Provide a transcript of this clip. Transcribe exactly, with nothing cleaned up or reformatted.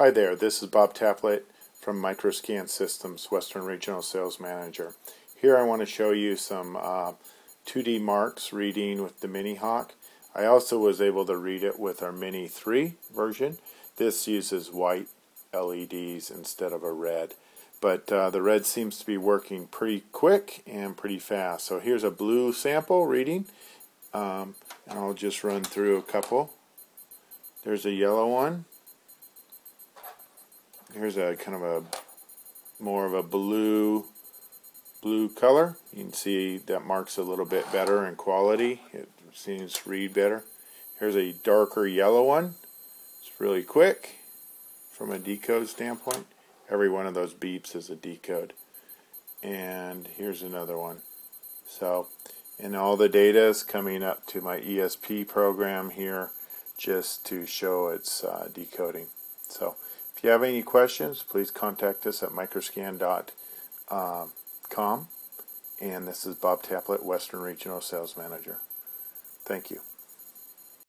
Hi there, this is Bob Taplett from Microscan Systems, Western Regional Sales Manager. Here I want to show you some uh, two D marks reading with the Mini Hawk. I also was able to read it with our Mini three version. This uses white L E Ds instead of a red. But uh, the red seems to be working pretty quick and pretty fast. So here's a blue sample reading. Um, I'll just run through a couple. There's a yellow one. Here's a kind of a more of a blue blue color. You can see that marks a little bit better in quality. It seems to read better. Here's a darker yellow one. It's really quick from a decode standpoint. Every one of those beeps is a decode. And here's another one. So, and all the data is coming up to my E S P program here just to show its uh, decoding. So, if you have any questions, please contact us at microscan dot com. And this is Bob Taplett, Western Regional Sales Manager. Thank you.